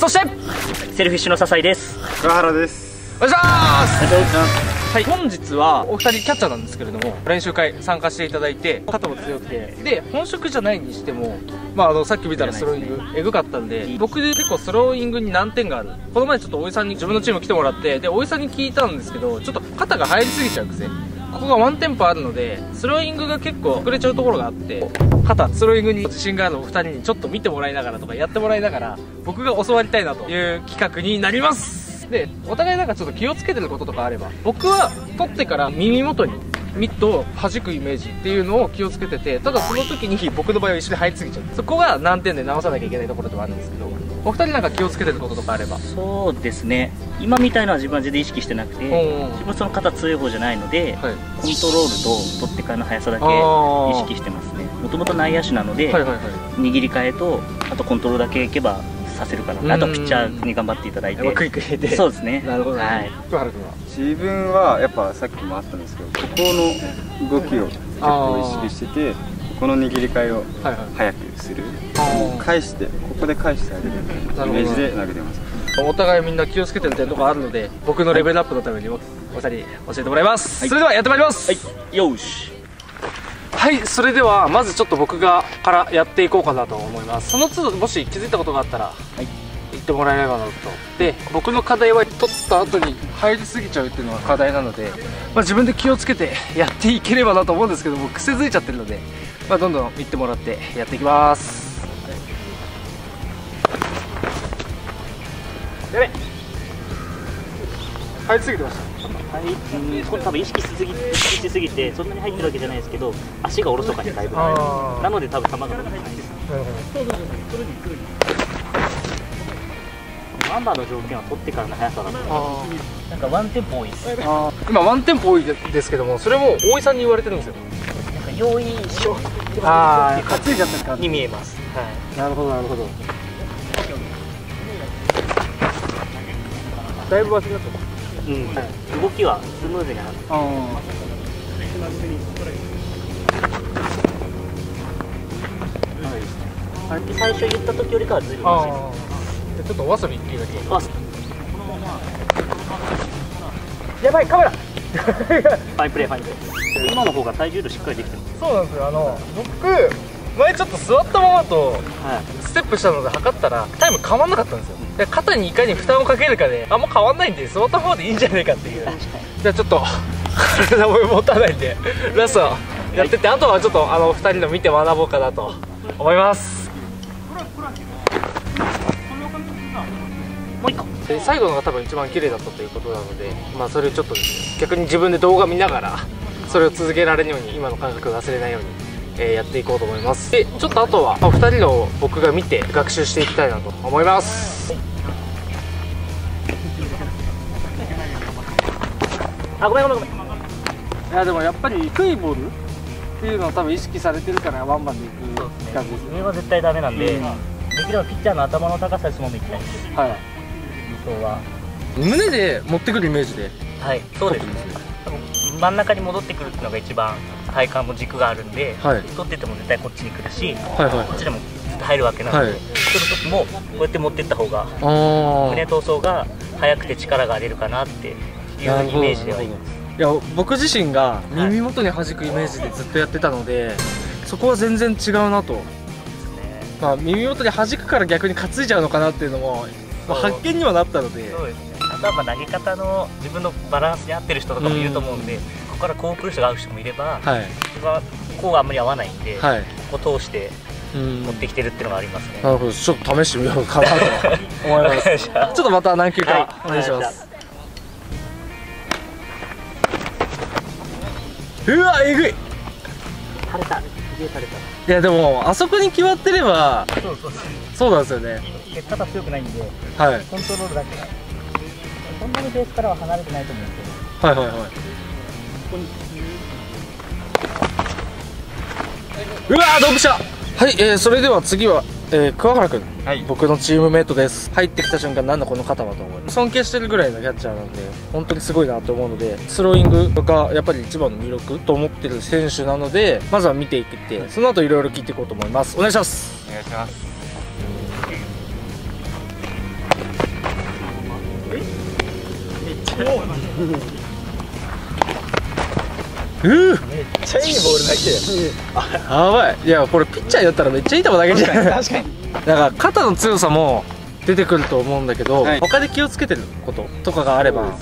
そしてセルフィッシュの笹井です。桑原です。お願いします。はい、本日はお二人キャッチャーなんですけれども、練習会参加していただいて、肩も強くて、で本職じゃないにしても、まあさっき見たらスローイングエグかったんで、僕結構スローイングに難点がある。この前ちょっと大井さんに自分のチーム来てもらって、で大井さんに聞いたんですけど、ちょっと肩が入りすぎちゃう癖、ここがワンテンポあるので、スローイングが結構遅れちゃうところがあって、肩スローイングに自信があるお二人にちょっと見てもらいながらとかやってもらいながら、僕が教わりたいなという企画になります。で、お互いなんかちょっと気をつけてることとかあれば、僕は取ってから耳元にミットを弾くイメージっていうのを気をつけてて、ただその時に僕の場合は一緒に入りすぎちゃう。そこが難点で直さなきゃいけないところではあるんですけど、お二人なんか気をつけてることとかあれば。そうですね、今みたいなのは自分は全然意識してなくて、自分その肩強い方じゃないので、はい、コントロールと取ってからの速さだけ意識してますね。もともと内野手なので、握り替えとあとコントロールだけいけばさせるから、あとピッチャーに頑張っていただいて、クイクイで。そうですね。なるほど。はい。福原君は。自分はやっぱさっきもあったんですけど、ここの動きを結構意識してて、この握り替えを早くする。返して、ここで返してあげるイメージで投げてます。お互いみんな気をつけてる点とかあるので、僕のレベルアップのためにお二人教えてもらいます。それではやってまいります。はい。よし。はい、それではまずちょっと僕がからやっていこうかなと思います。その都度もし気づいたことがあったら、はい、言ってもらえればなと。で、僕の課題は取った後に入りすぎちゃうっていうのが課題なので、まあ、自分で気をつけてやっていければなと思うんですけども、癖づいちゃってるので、まあ、どんどん言ってもらってやっていきます。やべ、入りすぎてました。これ多分意識しすぎてそんなに入ってるわけじゃないですけど、足がおろそかにだいぶなので、多分球が伸びないです。ワンバーの条件は取ってからの速さだと思います。なんかワンテンポ多いです。今ワンテンポ多いですけども、それも大井さんに言われてるんですよ。なんか用意しようって担いじゃったに見えます。はい、なるほどなるほど。だいぶ忘れちゃった。動きはスムーズになる。最初言った時よりかはずいぶん難しいです。ちょっとわさびっていうだけ。やばい、カメラ。ファインプレー、ファインプレー。今の方が体重移動しっかりできてる。そうなんですよ。僕。前ちょっと座ったままとステップしたので測ったらタイム変わんなかったんですよ。で、肩にいかに負担をかけるかで、あんま変わんないんで座ったままでいいんじゃないかっていう。じゃあちょっと体も持たないんでラストやってて、あとはちょっと2人の見て学ぼうかなと思います。もう一個最後のが多分一番綺麗だったということなので、まあそれをちょっと逆に自分で動画見ながらそれを続けられるように、今の感覚を忘れないようにやっていこうと思います。で、ちょっとあとはお二人の僕が見て学習していきたいなと思います。あ、ごめんごめんごめん。いや、でもやっぱり低いボールっていうのを多分意識されてるから、ワンバンでいく感じですね。上は絶対ダメなんで、できればピッチャーの頭の高さにそのままいきたいです。はい、理想は胸で持ってくるイメージで。はい、そうですね。多分真ん中に戻ってくるっていうのが一番体幹も軸があるんで、はい、取ってても絶対こっちに来るし、こっちでもずっと入るわけなので、その時もこうやって持ってった方が胸闘争が速くて力が出るかなっていうイメージではいいです。いや、僕自身が耳元に弾くイメージでずっとやってたので、はい、そこは全然違うなと。まあ、耳元に弾くから逆に担いじゃうのかなっていうのも、まあ、発見にはなったので。そうですね。あとはまあ投げ方の自分のバランスに合ってる人とかもいると思うんで、ここからこう来る人が合う人もいれば、はい、こうがあんまり合わないんで、はい、ここ通して持ってきてるっていうのがありますね。なるほど、ちょっと試してみようかなと思います。ちょっとまた何球かお願いします。うわ、えぐい。垂れた。いや、でもあそこに決まってれば。そうなんですよね。肩強くないんで、はい、コントロールだけがそんなにベースからは離れてないと思うんですけど、はいはいはい、うわー、ドンピシャ。はい、それでは次は、桑原君、はい、僕のチームメイトです。入ってきた瞬間、なんだこの肩はと思います。尊敬してるぐらいのキャッチャーなんで、本当にすごいなと思うので、スローイングとかやっぱり一番の魅力と思ってる選手なので、まずは見ていって、その後いろいろ聞いていこうと思います。お願いします。お願いします。めっちゃいいボールだけやばい。いやこれピッチャーだったらめっちゃいい球だけじゃない。確かに。だから肩の強さも出てくると思うんだけど、はい、他で気をつけてることとかがあれば。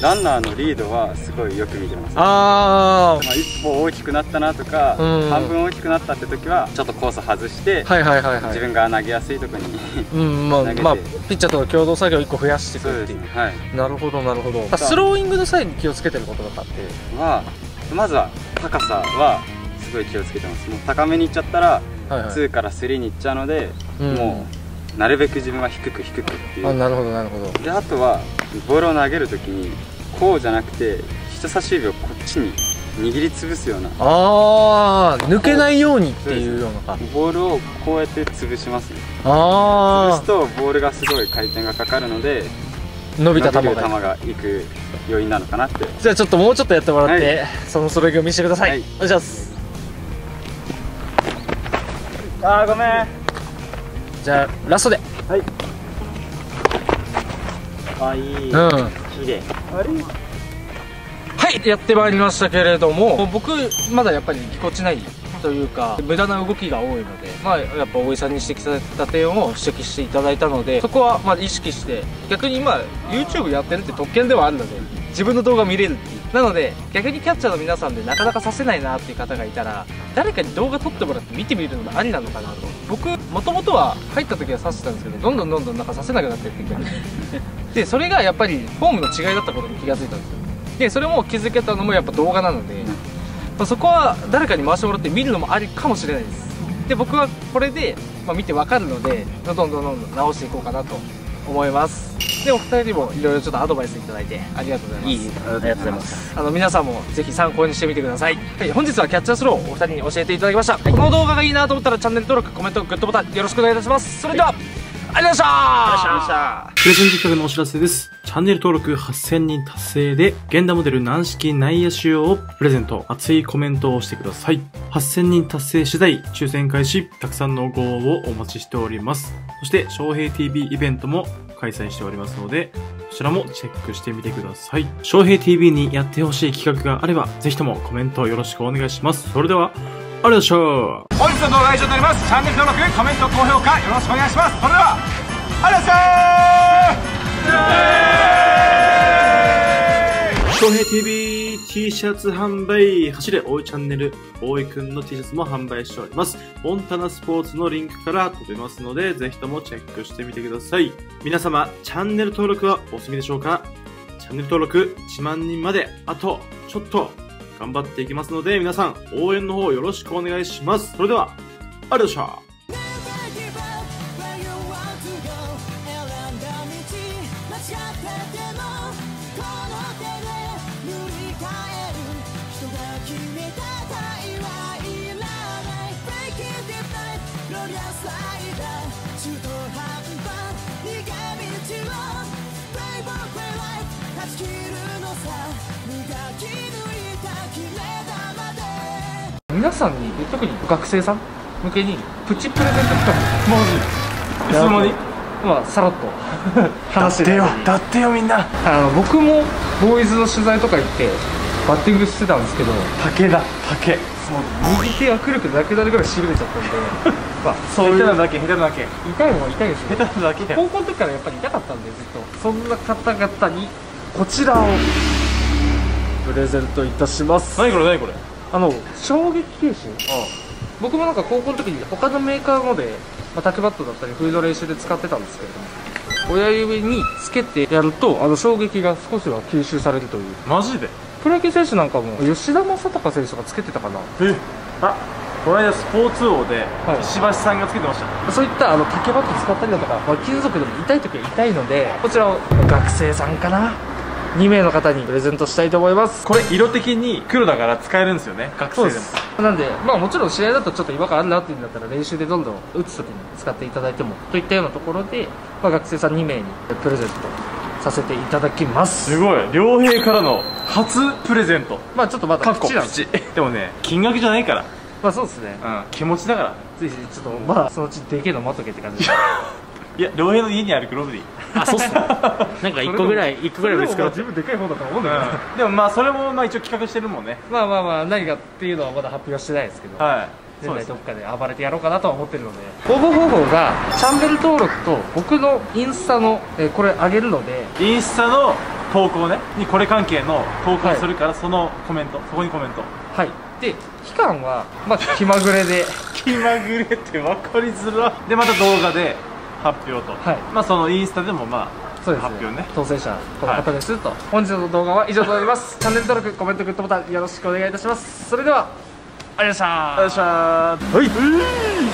ランナーのリードはすごいよく見てます、ね。ああ、一歩大きくなったなとか、半分大きくなったって時はちょっとコース外して、自分が投げやすいところにまあピッチャーとの共同作業を1個増やしていくっていう。うね、はい、なるほどなるほど。スローイングの際に気をつけてることとかっては、まずは高さはすごい気をつけてます。もう高めに行っちゃったら、2から3に行っちゃうので、もう。なるべく自分は低く低くっていう。あ、なるほどなるほど。で、あとはボールを投げるときにこうじゃなくて人差し指をこっちに握りつぶすような。ああ、抜けないようにっていうような。ボールをこうやって潰しますね。ああ、潰すとボールがすごい回転がかかるので伸びた球がいく要因なのかなって。じゃあちょっともうちょっとやってもらって、はい、そのスローイングを見せてください、はい、お願いします。あー、ごめん。じゃあラストで。はい。あ、いい。うん、綺麗。あれ、はい、やってまいりましたけれども、僕まだやっぱりぎこちないというか無駄な動きが多いので、まあやっぱ大井さんに指摘された点を指摘していただいたので、そこはまあ意識して、逆に今 YouTube やってるって特権ではあるので自分の動画見れるっていう。なので逆にキャッチャーの皆さんでなかなかさせないなっていう方がいたら、誰かに動画撮ってもらって見てみるのもありなのかなと。僕もともとは入った時は刺してたんですけど、どんどんなんか刺せなくなってってで、それがやっぱりフォームの違いだったことに気がついたんですよ。でそれも気づけたのもやっぱ動画なので、まあ、そこは誰かに回してもらって見るのもありかもしれないです。で僕はこれで、まあ、見てわかるのでどんどん直していこうかなと思います。でお二人にもいろいろちょっとアドバイスいただいてありがとうございます。いい、ありがとうございます。皆さんもぜひ参考にしてみてください、はい、本日はキャッチャースローをお二人に教えていただきました、はい、この動画がいいなと思ったらチャンネル登録、コメント、グッドボタンよろしくお願いいたします。それでは、はい、ありがとうございました。プレゼント企画のお知らせです。チャンネル登録8000人達成で源田モデル軟式内野手用をプレゼント。熱いコメントをしてください。8000人達成次第抽選開始、たくさんのご応募をお待ちしております。そして翔平 TV イベントも開催しておりますので、こちらもチェックしてみてください。翔平 TV にやってほしい企画があれば、ぜひともコメントをよろしくお願いします。それでは、ありがとうございました。本日の動画は以上になります。チャンネル登録、コメント、高評価よろしくお願いします。それでは、ありがとうございました。翔平 TV T シャツ販売、走れ大井チャンネル、大井くんの T シャツも販売しております。モンタナスポーツのリンクから飛べますので、ぜひともチェックしてみてください。皆様、チャンネル登録はお済みでしょうか？チャンネル登録1万人まで、あと、ちょっと、頑張っていきますので、皆さん、応援の方よろしくお願いします。それでは、ありがとうございました。皆さんに、特に学生さん向けにプチプレゼント企画。マジいつの間に、まあ、さらっとだってよみんな、僕もボーイズの取材とか行ってバッティングしてたんですけど、竹もう右手握力なくなるぐらいしびれちゃったんでまあそういう下手なだけ痛いもん痛いですね。高校の時からやっぱり痛かったんで、ずっとそんな方々にこちらをプレゼントいたします。何これ衝撃球種。僕もなんか高校の時に他のメーカーので、まあ、タクバットだったりフード練習で使ってたんですけれども、親指につけてやると衝撃が少しは吸収されるという。マジでプロ野球選手なんかも吉田正尚選手がつけてたかな。この間スポーツ王で石橋さんがつけてました、はい、そういった竹バット使ったりだとか、まあ、金属でも痛い時は痛いので、こちらを学生さんかな2名の方にプレゼントしたいと思います。これ色的に黒だから使えるんですよね、学生でも。なんで、まあ、もちろん試合だとちょっと違和感あるなっていうんだったら練習でどんどん打つ時に使っていただいてもといったようなところで、まあ、学生さん2名にプレゼントさせていただきます。すごい、良平からの初プレゼント。まあちょっとまだ口なんですでもね、金額じゃないから、まあそうですね、うん、気持ちだから。ぜひちょっとまあそのうちでけえの待っとけって感じでいや、良平の家にあるグローブでいいあ、そうっすね。なんか一個ぐらいぶつかる。自分でかい方だと思うんだよね。でもまあそれもまあ一応企画してるもんね。まあまあまあ何かっていうのはまだ発表してないですけど。はい。どっかで暴れてやろうかなとは思ってるので、応募方法がチャンネル登録と僕のインスタのこれ上げるので、インスタの投稿ねにこれ関係の投稿するから、はい、そのコメント、そこにコメント、はい、で期間はまあ気まぐれで気まぐれって分かりづらで、また動画で発表と、はい、まあそのインスタでもまあそうですね、発表ね、当選者この方ですと、はい、本日の動画は以上となります。チャンネル登録、コメント、グッドボタンよろしくお願いいたします。それではありがとうございました。はい。